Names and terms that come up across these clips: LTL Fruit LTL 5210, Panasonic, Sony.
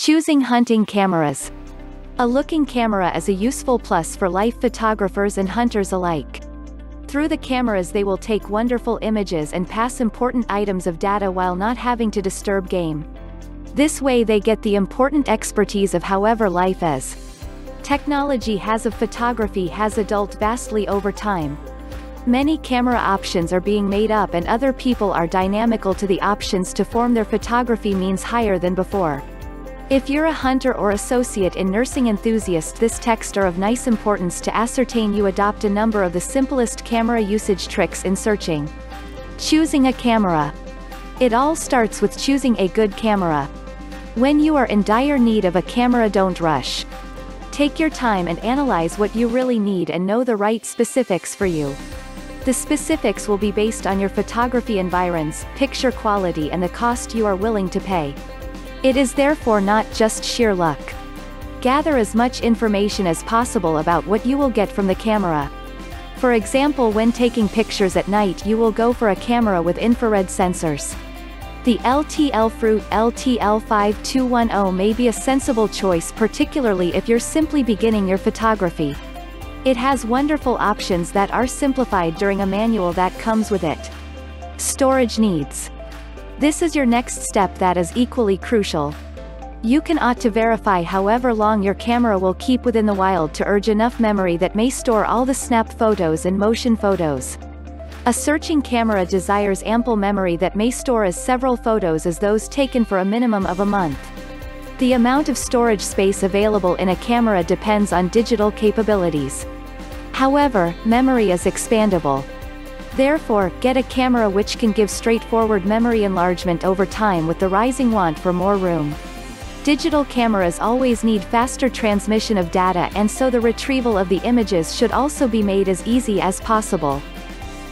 Choosing hunting cameras. A looking camera is a useful plus for life photographers and hunters alike. Through the cameras they will take wonderful images and pass important items of data while not having to disturb game. This way they get the important expertise of however life is. Technology has of photography has evolved vastly over time. Many camera options are being made up and other people are dynamical to the options to form their photography means higher than before. If you're a hunter or associate in nursing enthusiast, this text are of nice importance to ascertain you adopt a number of the simplest camera usage tricks in searching. Choosing a camera. It all starts with choosing a good camera. When you are in dire need of a camera, don't rush. Take your time and analyze what you really need and know the right specifics for you. The specifics will be based on your photography environs, picture quality and the cost you are willing to pay. It is therefore not just sheer luck. Gather as much information as possible about what you will get from the camera. For example, when taking pictures at night you will go for a camera with infrared sensors. The LTL Fruit LTL 5210 may be a sensible choice, particularly if you're simply beginning your photography. It has wonderful options that are simplified during a manual that comes with it. Storage needs. This is your next step that is equally crucial. You can ought to verify however long your camera will keep within the wild to urge enough memory that may store all the snapped photos and motion photos. A searching camera desires ample memory that may store as several photos as those taken for a minimum of a month. The amount of storage space available in a camera depends on digital capabilities. However, memory is expandable. Therefore, get a camera which can give straightforward memory enlargement over time with the rising want for more room. Digital cameras always need faster transmission of data, and so the retrieval of the images should also be made as easy as possible.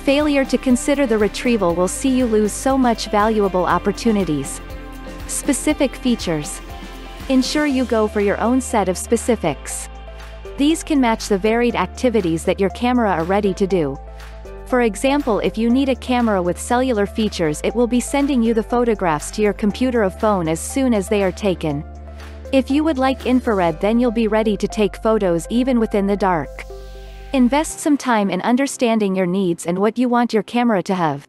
Failure to consider the retrieval will see you lose so much valuable opportunities. Specific features. Ensure you go for your own set of specifics. These can match the varied activities that your camera are ready to do. For example, if you need a camera with cellular features, it will be sending you the photographs to your computer or phone as soon as they are taken. If you would like infrared, then you'll be ready to take photos even within the dark. Invest some time in understanding your needs and what you want your camera to have.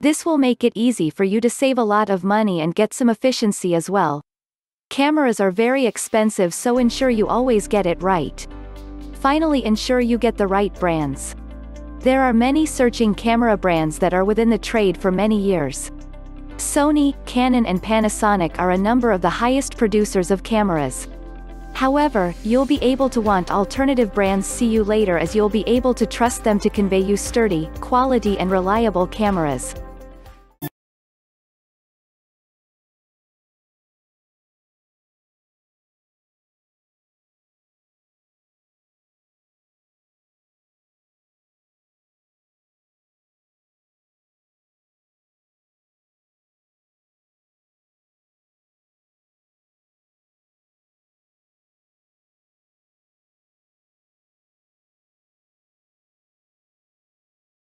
This will make it easy for you to save a lot of money and get some efficiency as well. Cameras are very expensive, so ensure you always get it right. Finally, ensure you get the right brands. There are many searching camera brands that are within the trade for many years. Sony, Canon and Panasonic are a number of the highest producers of cameras. However, you'll be able to want alternative brands see you later, as you'll be able to trust them to convey you sturdy, quality and reliable cameras.